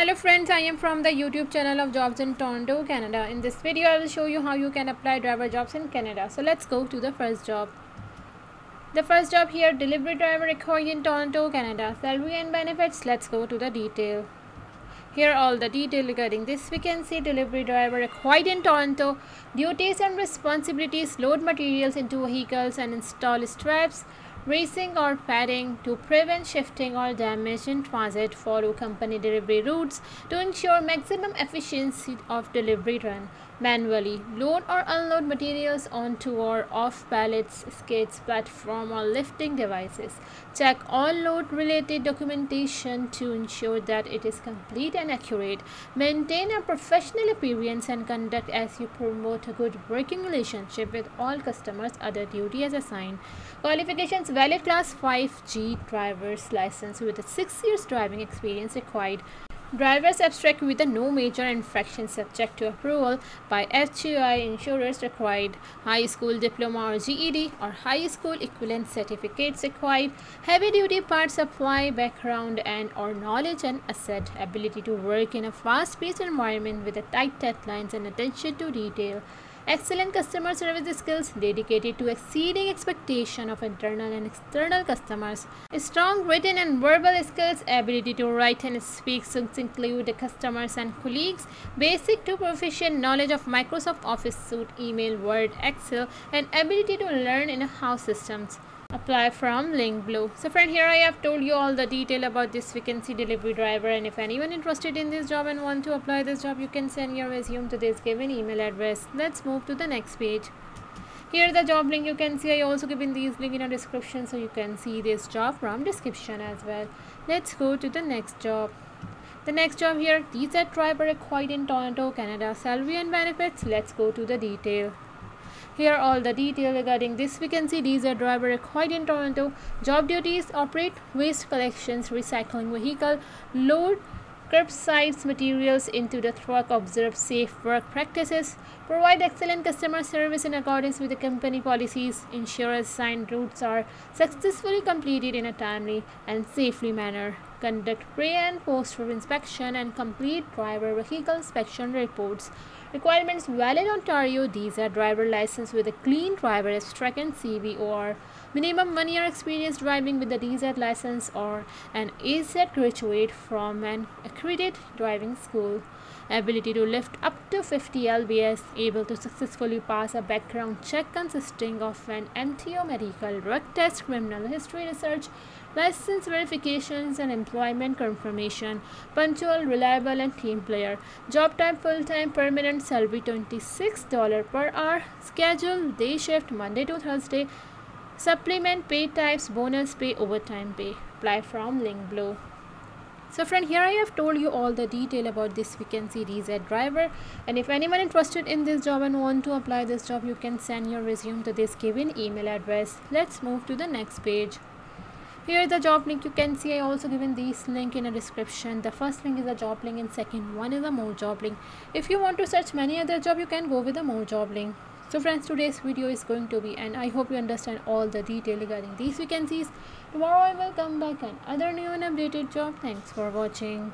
Hello friends, I am from the YouTube channel of Jobs in Toronto, Canada. In this video, I will show you how you can apply driver jobs in Canada. So let's go to the first job. The first job here, delivery driver required in Toronto, Canada. Salary and benefits. Let's go to the detail. Here are all the detail regarding this vacancy. Delivery driver required in Toronto. Duties and responsibilities: load materials into vehicles and install straps, racing or padding to prevent shifting or damage in transit, follow company delivery routes to ensure maximum efficiency of delivery run, manually load or unload materials onto or off pallets, skates, platform or lifting devices, check all load related documentation to ensure that it is complete and accurate, maintain a professional appearance and conduct as you promote a good working relationship with all customers, other duty as assigned. Qualifications: valid class 5G driver's license with a 6 years driving experience required. Driver's abstract with a no major infraction, subject to approval by FGI insurers required. High school diploma or GED or high school equivalent certificates required. Heavy duty parts supply background and or knowledge and asset, ability to work in a fast paced environment with a tight deadlines and attention to detail. Excellent customer service skills, dedicated to exceeding expectation of internal and external customers. Strong written and verbal skills, ability to write and speak succinctly with the customers and colleagues. Basic to proficient knowledge of Microsoft Office Suite, email, Word, Excel, and ability to learn in-house systems. Apply from link below. So friend, here I have told you all the detail about this vacancy, delivery driver, and if anyone interested in this job and want to apply this job, you can send your resume to this given email address. Let's move to the next page. Here the job link you can see. I also given these link in a description, so you can see this job from description as well. Let's go to the next job. The next job here, DZ driver required in Toronto, Canada. Salary and benefits. Let's go to the detail. Here are all the detail regarding this vacancy, diesel driver required in Toronto. Job duties: operate waste collections, recycling vehicle, load curbside materials into the truck, observe safe work practices, provide excellent customer service in accordance with the company policies, ensure assigned routes are successfully completed in a timely and safely manner, conduct pre and post inspection and complete driver vehicle inspection reports. Requirements: valid Ontario DZ driver license with a clean driver abstract and CVOR, minimum 1 year experience driving with the DZ license or an AZ graduate from an accredited driving school, ability to lift up to 50 lbs, able to successfully pass a background check consisting of an MTO, medical, drug test, criminal history research, license verifications and employment confirmation, punctual, reliable and team player. Job type: full-time permanent, salary $26 per hour, schedule day shift Monday to Thursday, supplement pay types: bonus pay, overtime pay. Apply from link below. So friend, here I have told you all the detail about this vacancy, DZ driver, and if anyone interested in this job and want to apply this job, you can send your resume to this given email address. Let's move to the next page. Here is the job link you can see. I also given these link in a description. The first link is a job link and second one is a more job link. If you want to search many other job, you can go with a more job link. So friends, today's video is going to be, and I hope you understand all the detail regarding these vacancies. Tomorrow I will come back and other new and updated job. Thanks for watching.